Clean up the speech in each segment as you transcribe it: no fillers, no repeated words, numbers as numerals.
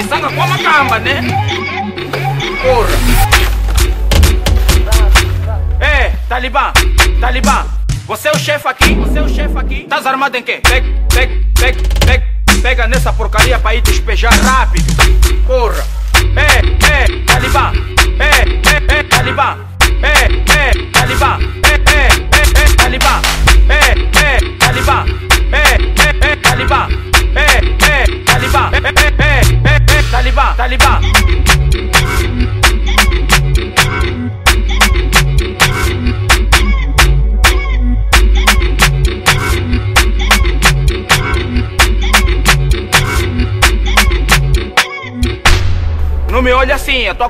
Bisanga com uma camba, né? Porra. Ei, Talibã, Talibã, você é o chefe aqui, você é o chefe aqui. Tás armado em quê? Pega nessa porcaria pra ir despejar rápido. Porra. Ei, Talibã, Talibã, Talibã, Talibã, Talibã, Talibã, Talibã, Talibã, Talibã. Não me olha assim, a tua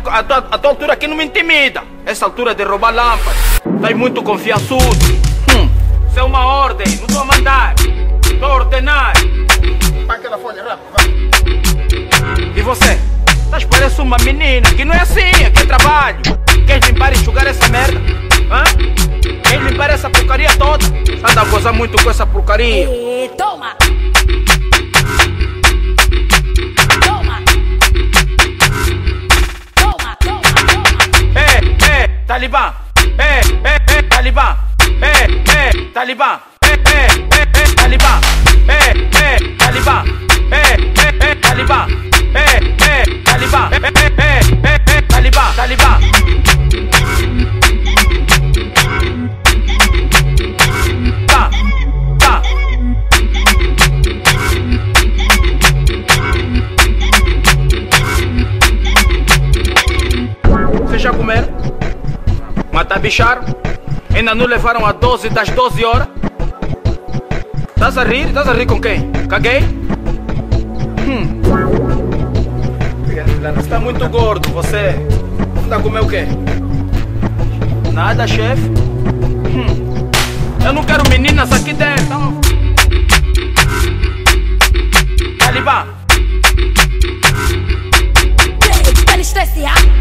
altura aqui não me intimida. Essa altura de roubar lâmpadas, estás muito confiançudo. Isso é uma ordem, não estou a mandar, estou a ordenar. Pá aquela folha, rápido, vai. E você? Estás parece uma menina, que não é assim, aqui é trabalho. Queres limpar e enxugar essa merda? Hã? Queres limpar essa porcaria toda? Anda a gozar muito com essa porcaria. E toma! Talibã, Talibã, Talibã, Talibã, Talibã, Talibã, Talibã, Talibã, Talibã. Bicharam, ainda não levaram a 12 das 12 horas. Tás a rir? Tás a rir com quem? Caguei? Está muito gordo você. Tá a comer o quê? Nada, chefe. Eu não quero meninas aqui dentro. Então... Talibã. Tá estressado.